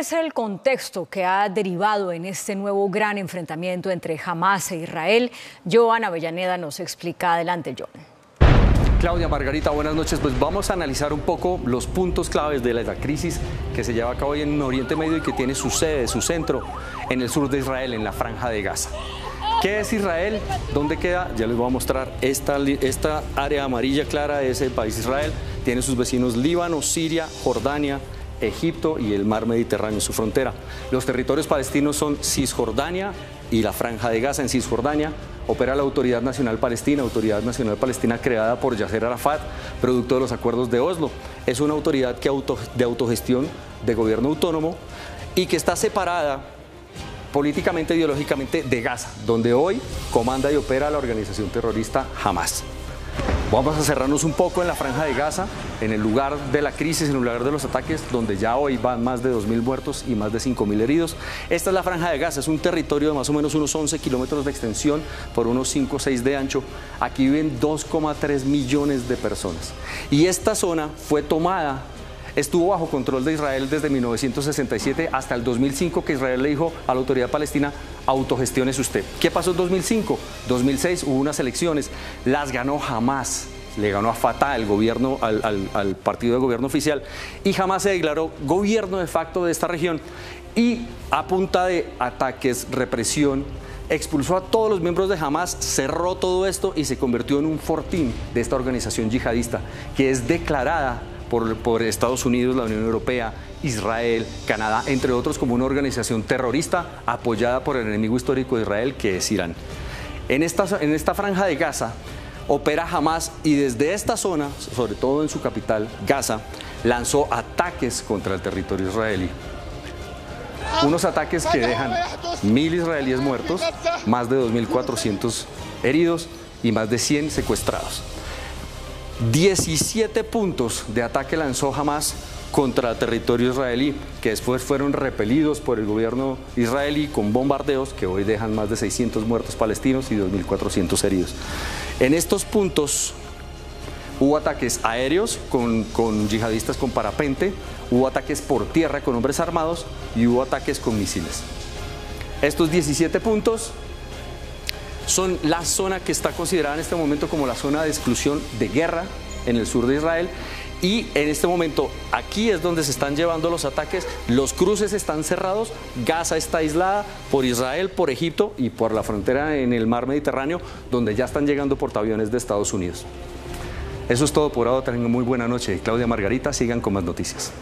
Es el contexto que ha derivado en este nuevo gran enfrentamiento entre Hamas e Israel. Joan Avellaneda nos explica. Adelante, Joan. Claudia, Margarita, buenas noches. Pues vamos a analizar un poco los puntos claves de la crisis que se lleva a cabo hoy en Oriente Medio y que tiene su sede, su centro, en el sur de Israel, en la franja de Gaza. ¿Qué es Israel? ¿Dónde queda? Ya les voy a mostrar. Esta área amarilla clara es el país Israel. Tiene sus vecinos Líbano, Siria, Jordania, Egipto y el mar Mediterráneo, su frontera. Los territorios palestinos son Cisjordania y la franja de Gaza. En Cisjordania opera la Autoridad Nacional Palestina creada por Yasser Arafat, producto de los acuerdos de Oslo. Es una autoridad de autogestión, de gobierno autónomo, y que está separada políticamente, ideológicamente de Gaza, donde hoy comanda y opera la organización terrorista Hamas. Vamos a cerrarnos un poco en la franja de Gaza, en el lugar de la crisis, en el lugar de los ataques, donde ya hoy van más de 2.000 muertos y más de 5.000 heridos. Esta es la franja de Gaza, es un territorio de más o menos unos 11 kilómetros de extensión por unos 5 o 6 de ancho. Aquí viven 2,3 millones de personas. Y esta zona fue tomada, estuvo bajo control de Israel desde 1967 hasta el 2005, que Israel le dijo a la autoridad palestina: autogestiónese usted. ¿Qué pasó en 2005? 2006 hubo unas elecciones, las ganó Hamas, le ganó a Fatah, el gobierno, al partido de gobierno oficial, y Hamas se declaró gobierno de facto de esta región, y a punta de ataques, represión, expulsó a todos los miembros de Hamas, cerró todo esto y se convirtió en un fortín de esta organización yihadista, que es declarada por Estados Unidos, la Unión Europea, Israel, Canadá, entre otros, como una organización terrorista apoyada por el enemigo histórico de Israel, que es Irán. En esta franja de Gaza opera Hamas, y desde esta zona, sobre todo en su capital, Gaza, lanzó ataques contra el territorio israelí. Unos ataques que dejan 1.000 israelíes muertos, más de 2.400 heridos y más de 100 secuestrados. 17 puntos de ataque lanzó Hamas contra el territorio israelí, que después fueron repelidos por el gobierno israelí con bombardeos que hoy dejan más de 600 muertos palestinos y 2.400 heridos. En estos puntos hubo ataques aéreos con yihadistas con parapente, hubo ataques por tierra con hombres armados y hubo ataques con misiles. Estos 17 puntos son la zona que está considerada en este momento como la zona de exclusión de guerra en el sur de Israel, y en este momento aquí es donde se están llevando los ataques. Los cruces están cerrados, Gaza está aislada por Israel, por Egipto y por la frontera en el mar Mediterráneo, donde ya están llegando portaaviones de Estados Unidos. Eso es todo por ahora. Tengan muy buena noche. Claudia, Margarita, sigan con más noticias.